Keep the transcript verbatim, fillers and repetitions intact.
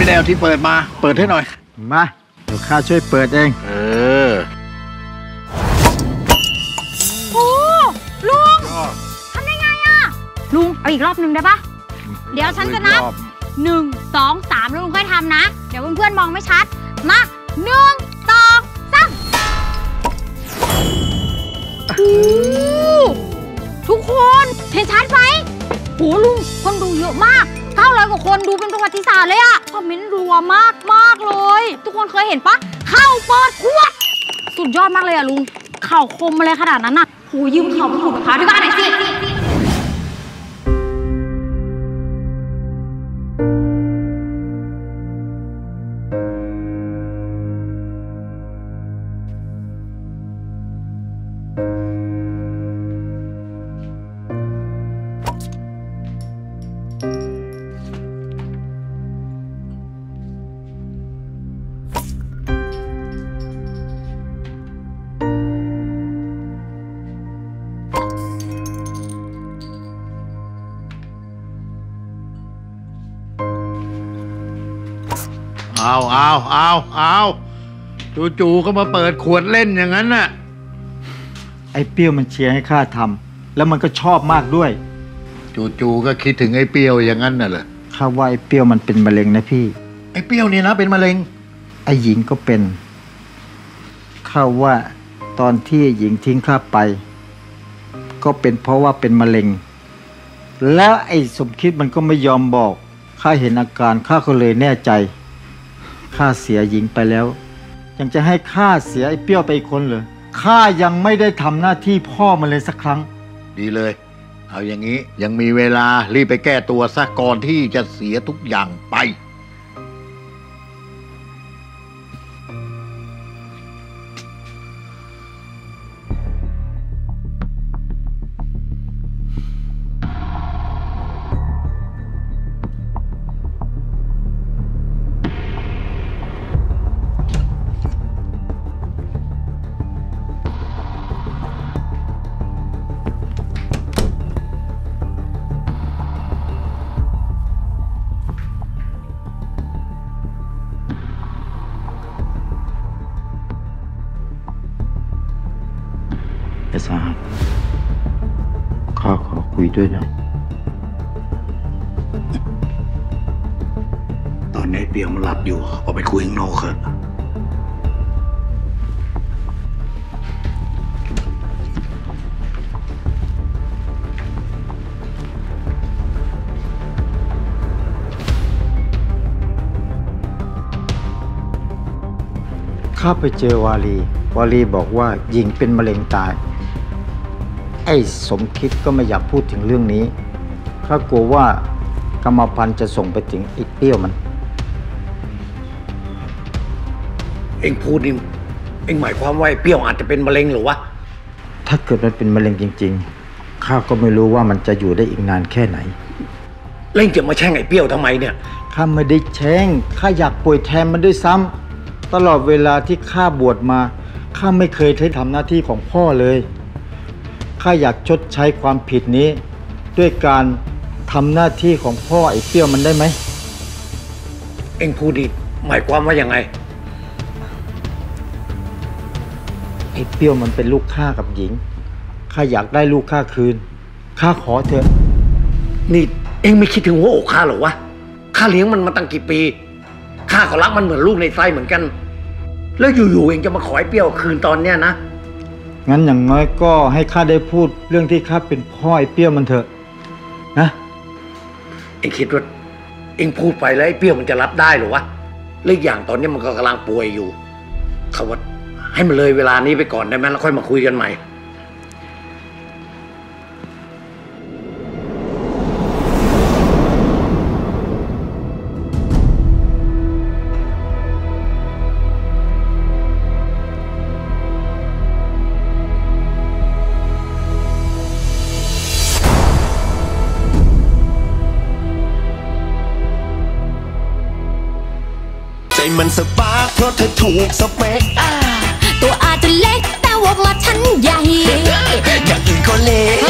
พี่แนวที่เปิดมาเปิดให้หน่อยมาเดี๋ยวข้าช่วยเปิดเองเออโอ้ลุงทำได้ไงอ่ะลุงเอาอีกรอบหนึ่งได้ปะเดี๋ยวฉันจะนับหนึ่งสองสามแล้วลุงค่อยทำนะเดี๋ยวเพื่อนๆมองไม่ชัดมาหนึ่งสองสามทุกคนเห็นชัดไหมโหลุงคนดูเยอะมากเก้าร้อยกว่าคนดูเป็นประวัติศาสตร์เลยอะคอมเมนต์รัวมากมากเลยทุกคนเคยเห็นปะเข้าเปิดขวดสุดยอดมากเลยอะลุงเข่าคมอะไรขนาดนั้นอะโหยืมเข่าพี่ขุนพาที่บ้านหน่อยสิเอาเอาเอาเอาจู่ๆก็มาเปิดขวดเล่นอย่างนั้นน่ะไอ้เปี้ยวมันเชียร์ให้ข้าทำแล้วมันก็ชอบมากด้วยจู่ๆก็คิดถึงไอ้เปี้ยวอย่างนั้นน่ะเหรอข้าว่าไอ้เปี้ยวมันเป็นมะเร็งนะพี่ไอ้เปี้ยวนี่นะเป็นมะเร็งไอ้หญิงก็เป็นข้าว่าตอนที่หญิงทิ้งข้าไปก็เป็นเพราะว่าเป็นมะเร็งแล้วไอ้สมคิดมันก็ไม่ยอมบอกข้าเห็นอาการข้าก็เลยแน่ใจข้าเสียหญิงไปแล้วยังจะให้ข้าเสียไอ้เปี้ยวไปอีกคนเหรอข้ายังไม่ได้ทำหน้าที่พ่อมันเลยสักครั้งดีเลยเอาอย่างนี้ยังมีเวลารีบไปแก้ตัวซะก่อนที่จะเสียทุกอย่างไปสาหัสข้าขอคุยด้วยนะตอนนี้เปียกมันหลับอยู่ออกไปคุยข้างนอกเถอะข้าไปเจอวาลีวาลีบอกว่าหญิงเป็นมะเร็งตายไอ้สมคิดก็ไม่อยากพูดถึงเรื่องนี้ข้ากลัวว่ากรรมพันธุ์จะส่งไปถึงไอ้เปี้ยวมันเอ็งพูดนี่เอ็งหมายความว่าไอ้เปี้ยวอาจจะเป็นมะเร็งหรือวะถ้าเกิดมันเป็นมะเร็งจริงๆข้าก็ไม่รู้ว่ามันจะอยู่ได้อีกนานแค่ไหนเล่นจะมาแช่งไอ้เปี้ยวทำไมเนี่ยข้าไม่ได้แช่งข้าอยากป่วยแทนมันด้วยซ้ำตลอดเวลาที่ข้าบวชมาข้าไม่เคยได้ทำหน้าที่ของพ่อเลยข้าอยากชดใช้ความผิดนี้ด้วยการทำหน้าที่ของพ่อไอ้เปี้ยวมันได้ไหมเอ็งพูดดิหมายความว่าอย่างไงไอ้เปี้ยวมันเป็นลูกข้ากับหญิงข้าอยากได้ลูกข้าคืนข้าขอเถอะนี่เอ็งไม่คิดถึงหัวอกข้าหรอวะข้าเลี้ยงมันมาตั้งกี่ปีข้าก็รักมันเหมือนลูกในไส้เหมือนกันแล้วอยู่ๆเอ็งจะมาขอไอ้เปี้ยวคืนตอนเนี้ยนะงั้นอย่างน้อยก็ให้ข้าได้พูดเรื่องที่ข้าเป็นพ่อไอ้เปี้ยวมันเถอะนะเอ็งคิดว่าเอ็งพูดไปแล้วไอ้เปี้ยวมันจะรับได้หรือวะเรื่องอย่างตอนนี้มันก็กำลังป่วยอยู่เขาว่าให้มันเลยเวลานี้ไปก่อนได้ไหมแล้วค่อยมาคุยกันใหม่มันสปาร์คเพราะเธอถูกสเปคตัวอาจจะเล็กแต่วงละฉันใหญ่อย่างอื่นก็เล็ก